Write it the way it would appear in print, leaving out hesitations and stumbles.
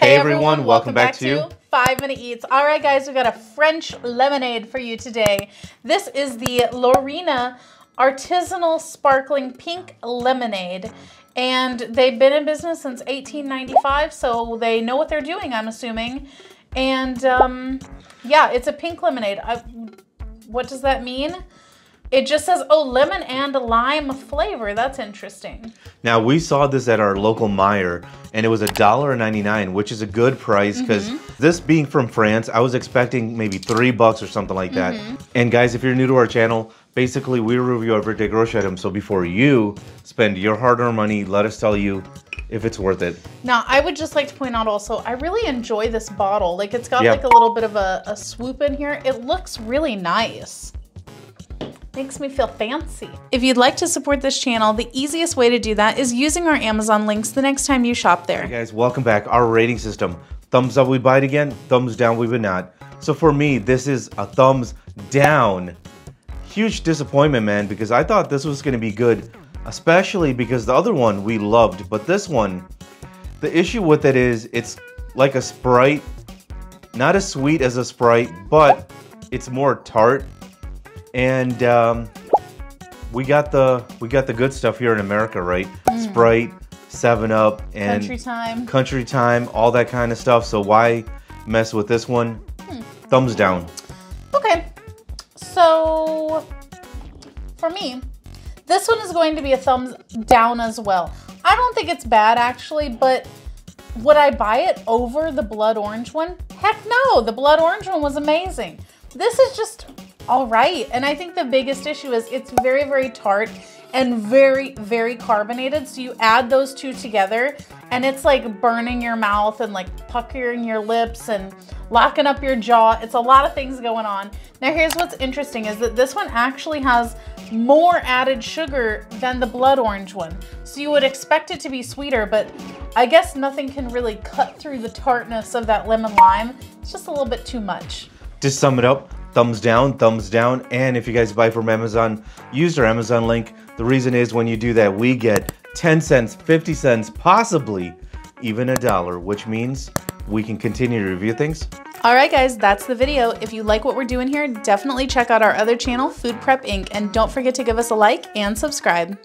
Hey everyone, welcome back to 5 Minute Eats. All right guys, we've got a French lemonade for you today. This is the Lorina Artisanal Sparkling Pink Lemonade. And they've been in business since 1895, so they know what they're doing, I'm assuming. And yeah, it's a pink lemonade. What does that mean? It just says, oh, lemon and lime flavor. That's interesting. Now, we saw this at our local Meijer, and it was $1.99, which is a good price because this being from France, I was expecting maybe $3 or something like that. And guys, if you're new to our channel, basically we review everyday grocery items. So before you spend your hard-earned money, let us tell you if it's worth it. Now, I would just like to point out also, I really enjoy this bottle. Like, it's got like a little bit of a swoop in here. It looks really nice. Makes me feel fancy. If you'd like to support this channel, the easiest way to do that is using our Amazon links the next time you shop there. Hey guys, welcome back. Our rating system. Thumbs up, we buy it again. Thumbs down, we would not. So for me, this is a thumbs down. Huge disappointment, man, because I thought this was going to be good, especially because the other one we loved. But this one, the issue with it is it's like a Sprite. Not as sweet as a Sprite, but it's more tart. And we got the good stuff here in America, right? Sprite, 7-Up, and Country Time, all that kind of stuff. So why mess with this one? Thumbs down. Okay, so for me, this one is going to be a thumbs down as well. I don't think it's bad actually, but would I buy it over the blood orange one? Heck no, the blood orange one was amazing. This is just all right, and I think the biggest issue is it's very, very tart and very, very carbonated. So you add those two together and it's like burning your mouth and like puckering your lips and locking up your jaw. It's a lot of things going on. Now here's what's interesting is that this one actually has more added sugar than the blood orange one. So you would expect it to be sweeter, but I guess nothing can really cut through the tartness of that lemon lime. It's just a little bit too much. To sum it up, thumbs down, and if you guys buy from Amazon, use our Amazon link. The reason is when you do that, we get 10 cents, 50 cents, possibly even $1, which means we can continue to review things. All right, guys, that's the video. If you like what we're doing here, definitely check out our other channel, Food Prep Inc. And don't forget to give us a like and subscribe.